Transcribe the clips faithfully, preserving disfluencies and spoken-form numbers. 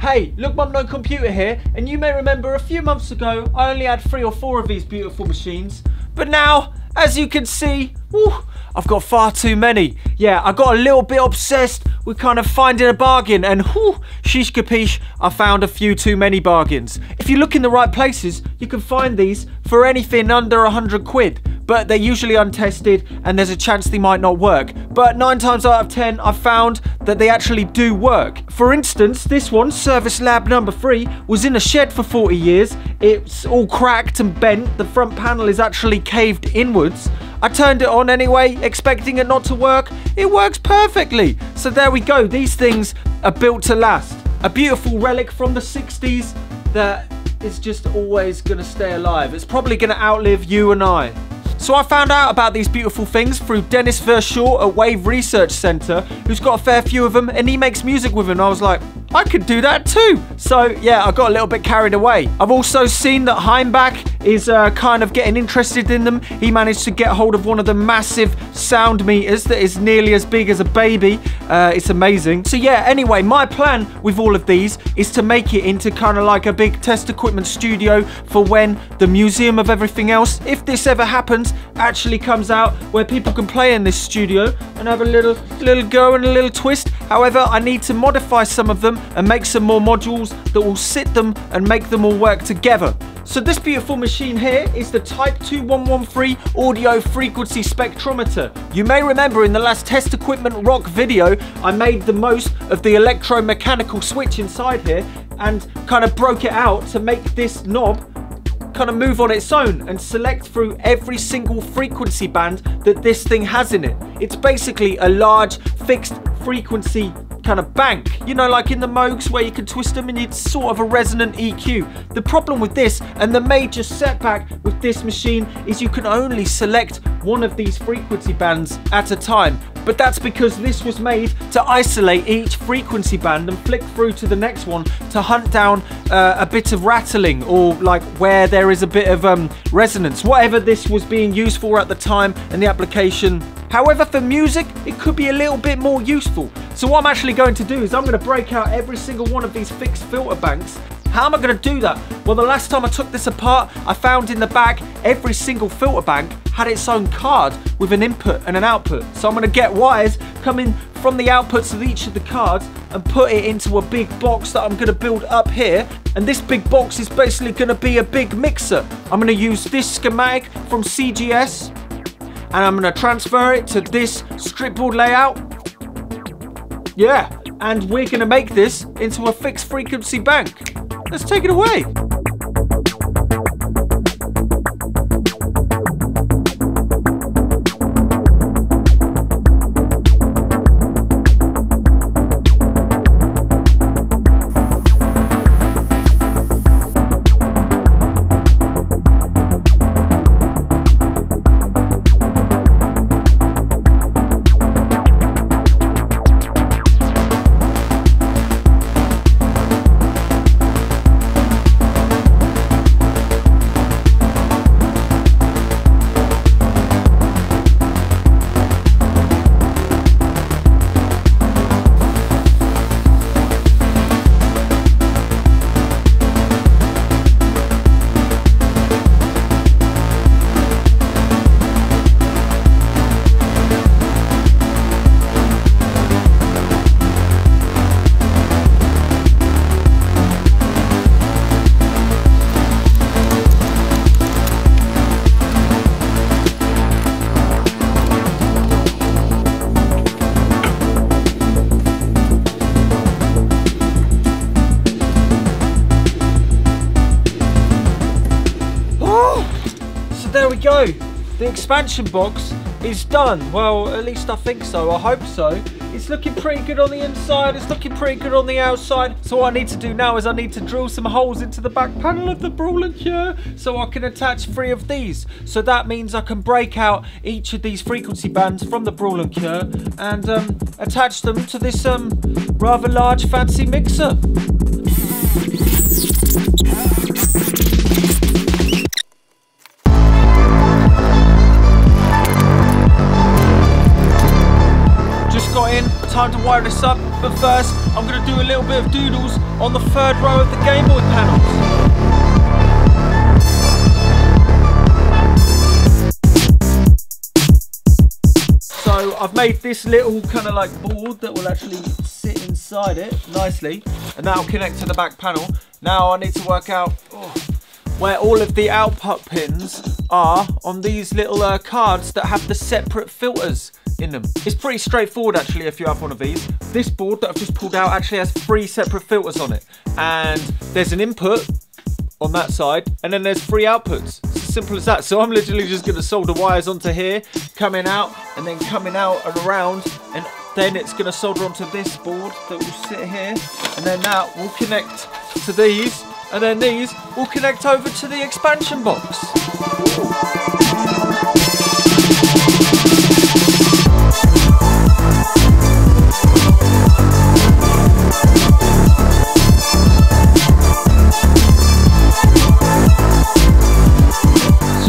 Hey, Look Mum No Computer here, and you may remember a few months ago I only had three or four of these beautiful machines, but now, as you can see, woo, I've got far too many. Yeah, I got a little bit obsessed with kind of finding a bargain, and whew, sheesh capiche, I found a few too many bargains. If you look in the right places, you can find these for anything under a hundred quid. But they're usually untested and there's a chance they might not work. But nine times out of ten, I've found that they actually do work. For instance, this one, Service Lab number three, was in a shed for forty years. It's all cracked and bent. The front panel is actually caved inwards. I turned it on anyway, expecting it not to work. It works perfectly. So there we go. These things are built to last. A beautiful relic from the sixties that is just always gonna stay alive. It's probably gonna outlive you and I. So I found out about these beautiful things through Dennis Vershaw at Wave Research Center, who's got a fair few of them, and he makes music with them. And I was like, I could do that too. So yeah, I got a little bit carried away. I've also seen that Hainbach is uh, kind of getting interested in them. He managed to get hold of one of the massive sound meters that is nearly as big as a baby. Uh, it's amazing. So yeah, anyway, my plan with all of these is to make it into kind of like a big test equipment studio for when the Museum of Everything Else, if this ever happens, actually comes out, where people can play in this studio and have a little, little go and a little twist. However, I need to modify some of them and make some more modules that will sit them and make them all work together. So this beautiful machine here is the Type two one one three Audio Frequency Spectrometer. You may remember in the last Test Equipment Rock video, I made the most of the electromechanical switch inside here and kind of broke it out to make this knob kind of move on its own and select through every single frequency band that this thing has in it. It's basically a large fixed frequency kind of bank, you know, like in the Moogs where you can twist them and it's sort of a resonant E Q. The problem with this, and the major setback with this machine, is you can only select one of these frequency bands at a time. But that's because this was made to isolate each frequency band and flick through to the next one to hunt down uh, a bit of rattling, or like where there is a bit of um, resonance, whatever this was being used for at the time and the application. However, for music, it could be a little bit more useful. So what I'm actually going to do is I'm going to break out every single one of these fixed filter banks. How am I going to do that? Well, the last time I took this apart, I found in the back every single filter bank had its own card with an input and an output. So I'm going to get wires coming from the outputs of each of the cards and put it into a big box that I'm going to build up here. And this big box is basically going to be a big mixer. I'm going to use this schematic from C G S. And I'm going to transfer it to this stripboard layout. Yeah, and we're going to make this into a fixed frequency bank. Let's take it away. Go, the expansion box is done. Well, at least I think so. I hope so. It's looking pretty good on the inside, it's looking pretty good on the outside. So what I need to do now is I need to drill some holes into the back panel of the brawler here so I can attach three of these. So that means I can break out each of these frequency bands from the brawler here and um, attach them to this um, rather large fancy mixer. time to wire this up, but first I'm going to do a little bit of doodles on the third row of the Game Boy panels. So I've made this little kind of like board that will actually sit inside it nicely, and that'll connect to the back panel. Now I need to work out oh, where all of the output pins are on these little uh, cards that have the separate filters in them. It's pretty straightforward actually if you have one of these. This board that I've just pulled out actually has three separate filters on it, and there's an input on that side, and then there's three outputs. It's as simple as that. So I'm literally just gonna solder wires onto here, coming out, and then coming out and around, and then it's gonna solder onto this board that will sit here, and then that will connect to these, and then these will connect over to the expansion box.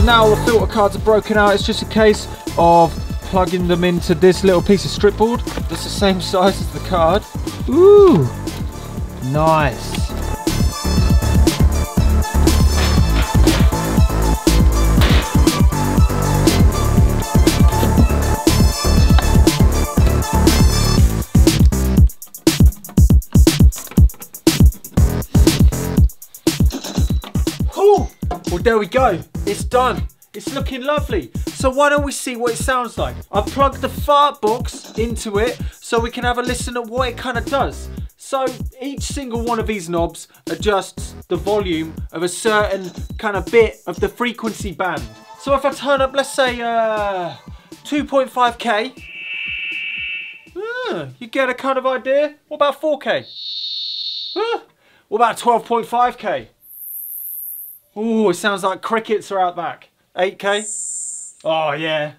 Now the filter cards are broken out, it's just a case of plugging them into this little piece of strip board that's the same size as the card. Ooh, nice. Ooh, well there we go. It's done. It's looking lovely. So why don't we see what it sounds like? I've plugged the fart box into it so we can have a listen at what it kind of does. So each single one of these knobs adjusts the volume of a certain kind of bit of the frequency band. So if I turn up, let's say uh, two point five K, uh, you get a kind of idea. What about four K? Uh, what about twelve point five K? Ooh, it sounds like crickets are out back. eight K? Oh, yeah.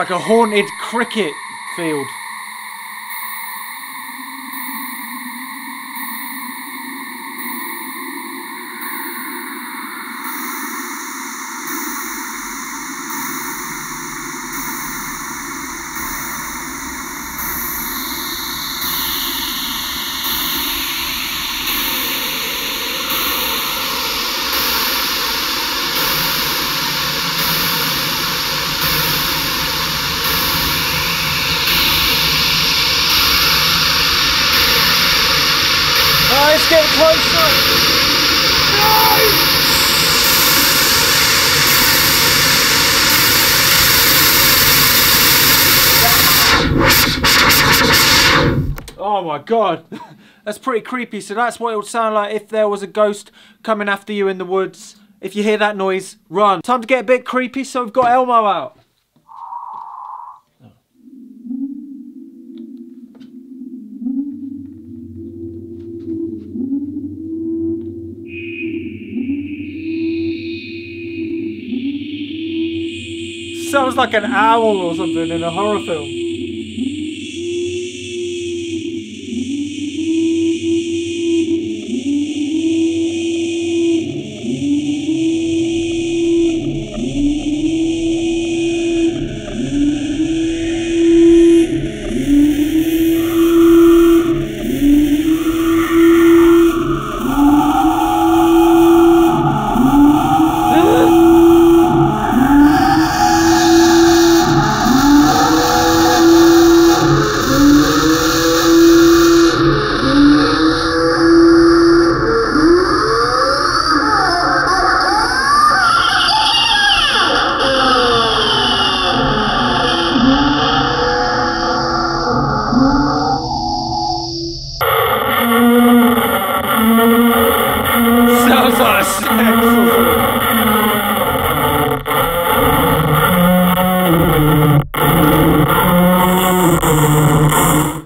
like a haunted cricket field. Get closer! No! Oh my god, that's pretty creepy. So that's what it would sound like if there was a ghost coming after you in the woods. If you hear that noise, run. Time to get a bit creepy, so we've got Elmo out. Sounds like an owl or something in a horror film.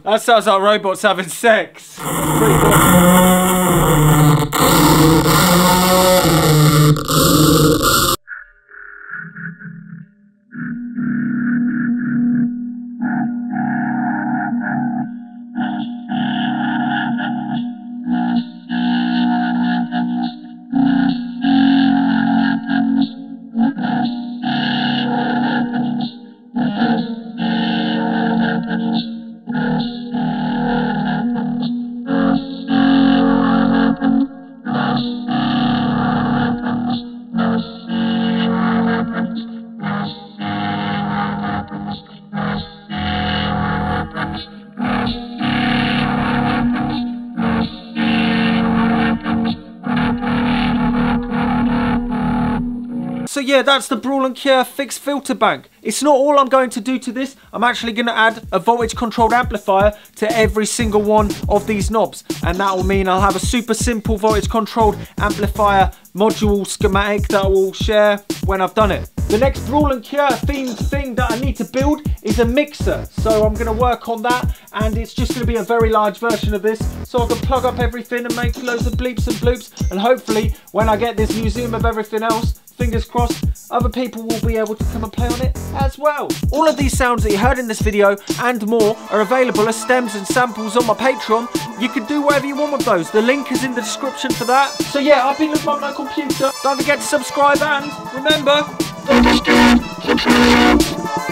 That sounds like robots having sex. Pretty So yeah, that's the Brawl and Cure fixed filter bank. It's not all I'm going to do to this. I'm actually going to add a voltage controlled amplifier to every single one of these knobs. And that will mean I'll have a super simple voltage controlled amplifier module schematic that I will share when I've done it. The next Brawl and Cure themed thing that I need to build is a mixer. So I'm going to work on that, and it's just going to be a very large version of this. So I can plug up everything and make loads of bleeps and bloops. And hopefully when I get this museum of everything else, fingers crossed, other people will be able to come and play on it as well. All of these sounds that you heard in this video and more are available as stems and samples on my Patreon. You can do whatever you want with those. The link is in the description for that. So yeah, I've been Look Mum No Computer. Don't forget to subscribe, and remember, don't forget to subscribe.